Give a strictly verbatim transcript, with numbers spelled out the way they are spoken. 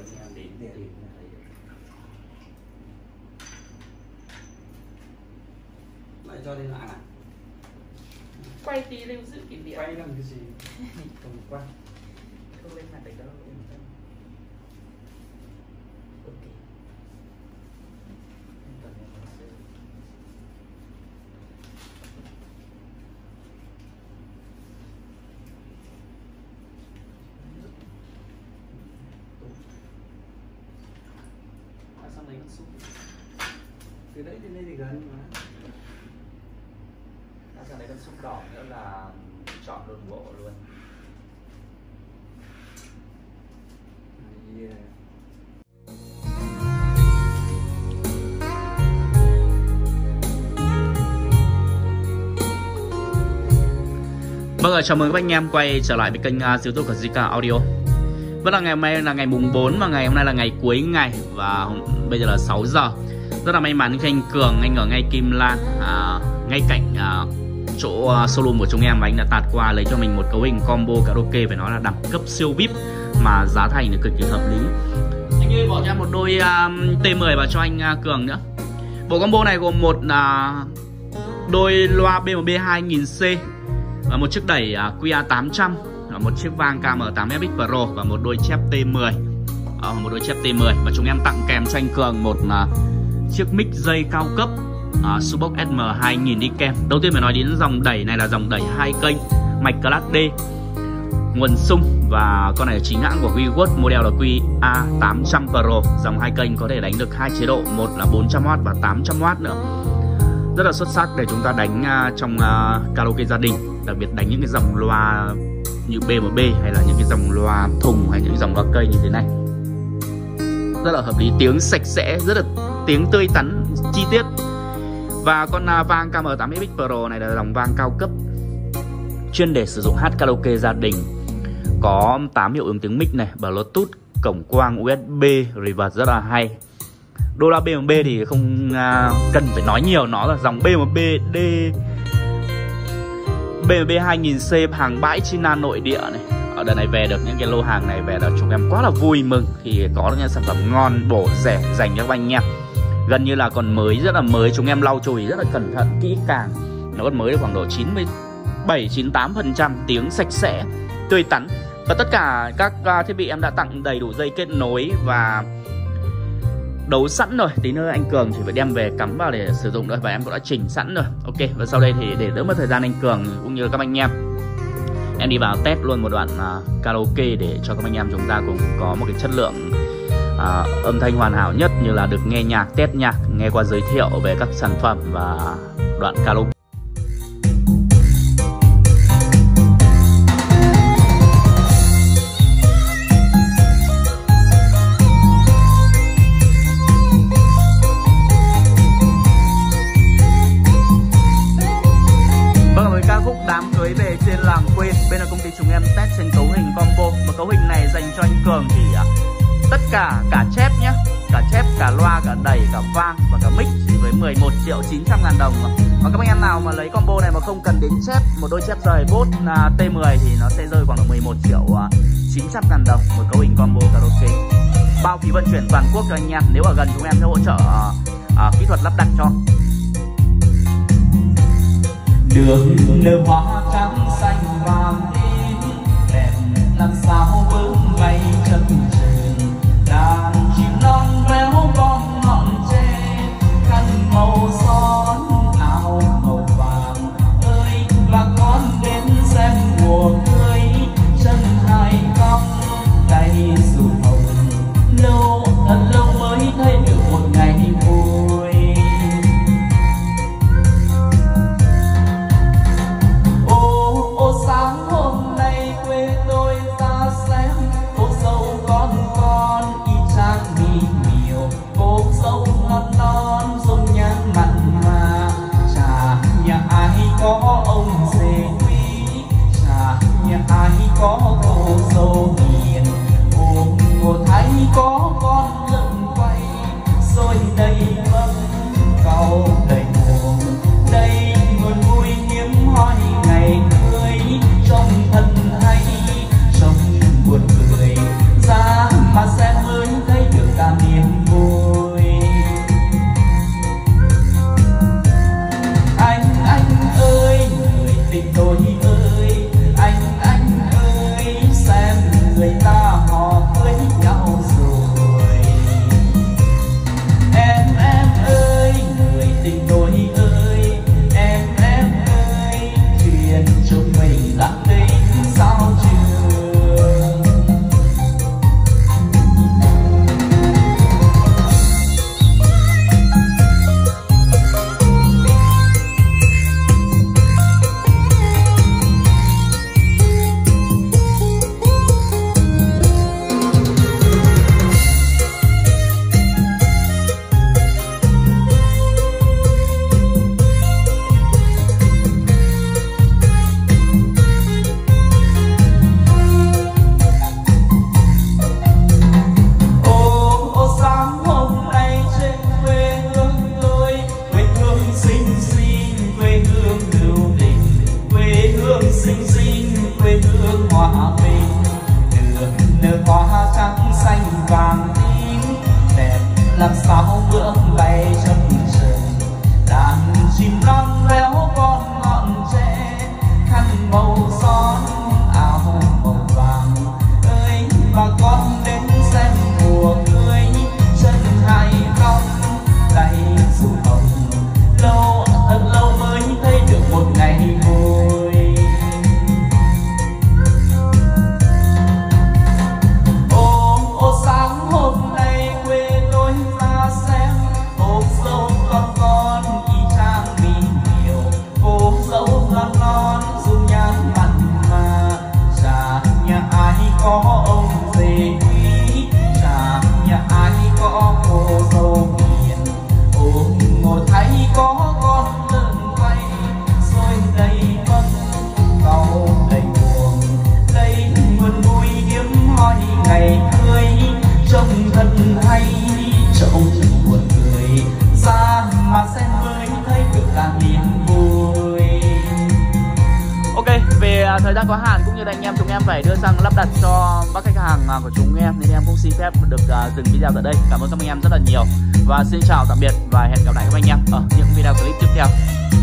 rồi nha, điểm để điểm lại cho lên lại này. Quay tí lưu giữ kỷ niệm. Quay làm cái gì? Không quay. Không lên mặt đấy đâu. Ok. Xong này con từ đấy đến đây thì gần mà. À, sang đấy con xúc đỏ nữa là chọn đồn bộ luôn. Yeah. Vâng ạ, chào mừng các anh em quay trở lại với kênh YouTube của gi ca Audio. Vẫn là ngày hôm nay là ngày mùng bốn và ngày hôm nay là ngày cuối ngày và bây giờ là sáu giờ. Rất là may mắn khi anh Cường, anh ở ngay Kim Lan, à, ngay cạnh à, chỗ showroom của chúng em, và anh đã tạt qua lấy cho mình một cấu hình combo karaoke phải nói là đẳng cấp siêu vê i pê mà giá thành là cực kỳ hợp lý. Anh ơi, bỏ cho em một đôi uh, tê mười và cho anh uh, Cường nữa. Bộ combo này gồm một uh, đôi loa bê em bê hai nghìn C và một chiếc đẩy uh, Q A tám trăm, một chiếc vang K M tám X Pro và một đôi chép T mười, à, một đôi chép T mười và chúng em tặng kèm cho anh Cường một à, chiếc mic dây cao cấp à, Subox S M hai nghìn đi kèm. Đầu tiên phải nói đến dòng đẩy này là dòng đẩy hai kênh mạch Class D, nguồn sung, và con này là chính hãng của WeWork, model là Q A tám trăm Pro. Dòng hai kênh có thể đánh được hai chế độ, một là bốn trăm oát và tám trăm oát nữa. Rất là xuất sắc để chúng ta đánh à, trong à, karaoke gia đình, đặc biệt đánh những cái dòng loa như B M B hay là những cái dòng loa thùng hay những dòng loa cây như thế này. Rất là hợp lý, tiếng sạch sẽ, rất là tiếng tươi tắn, chi tiết. Và con vang K M tám X Pro này là dòng vang cao cấp chuyên để sử dụng hát karaoke gia đình. Có tám hiệu ứng tiếng mic này, Bluetooth, cổng quang, U S B, reverb rất là hay. Đô la B M B thì không cần phải nói nhiều, nó là dòng B M B D B M B hai nghìn C hàng bãi trên nội địa này. Ở đợt này về được những cái lô hàng này về là chúng em quá là vui mừng thì có được những sản phẩm ngon, bổ, rẻ dành cho các anh em. Gần như là còn mới, rất là mới, chúng em lau chùi rất là cẩn thận, kỹ càng. Nó còn mới được khoảng độ chín mươi bảy đến chín mươi tám phần trăm, tiếng sạch sẽ, tươi tắn. Và tất cả các thiết bị em đã tặng đầy đủ dây kết nối và đấu sẵn rồi, tí nữa anh Cường thì phải đem về cắm vào để sử dụng thôi, và em cũng đã chỉnh sẵn rồi. Ok, và sau đây thì để đỡ mất thời gian anh Cường cũng như các anh em, em đi vào test luôn một đoạn uh, karaoke để cho các anh em chúng ta cũng có một cái chất lượng uh, âm thanh hoàn hảo nhất, như là được nghe nhạc, test nhạc, nghe qua giới thiệu về các sản phẩm và đoạn karaoke. Bên là công ty chúng em test trên cấu hình combo. Và cấu hình này dành cho anh Cường thì à, tất cả cả chép nhé, cả chép, cả loa, cả đẩy, cả vang và cả mic chỉ với mười một triệu chín trăm ngàn đồng. Và các anh em nào mà lấy combo này mà không cần đến chép, một đôi chép rời bốt à, T mười thì nó sẽ rơi khoảng là mười một triệu chín trăm ngàn đồng một cấu hình combo karaoke. Bao phí vận chuyển toàn quốc cho anh em, nếu ở gần chúng em sẽ hỗ trợ à, à, kỹ thuật lắp đặt cho. Đường nở hoa trắng xanh vàng tím, đẹp làm sao vững bay chân trời. Đàn chim non véo con ngọn tre, khăn màu son áo màu vàng ơi, và con đến xem mùa cưới. Chân hai cong tay dù hồng, lâu thật lâu mới thấy được một ngày vui. Sáng hôm nay quê tôi ra xem nở hoa trắng xanh vàng tím đẹp làm sao bước bay trong trời. Đàn chim lăng réo con ngọn tre khăn màu son áo màu vàng ơi bà con đến xem mùa cưới chân hai cong tay dù hồng lâu thật lâu mới thấy được một ngày vui. Thời gian có hạn cũng như anh em chúng em phải đưa sang lắp đặt cho các khách hàng của chúng em nên em cũng xin phép được dừng video tại đây. Cảm ơn các anh em rất là nhiều và xin chào tạm biệt và hẹn gặp lại các anh em ở những video clip tiếp theo.